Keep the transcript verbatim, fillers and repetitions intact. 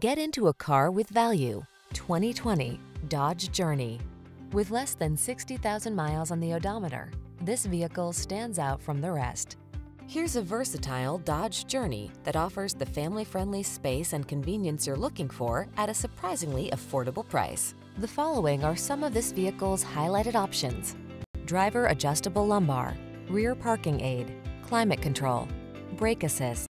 Get into a car with value. twenty twenty Dodge Journey. With less than sixty thousand miles on the odometer, this vehicle stands out from the rest. Here's a versatile Dodge Journey that offers the family-friendly space and convenience you're looking for at a surprisingly affordable price. The following are some of this vehicle's highlighted options: driver adjustable lumbar, rear parking aid, climate control, brake assist.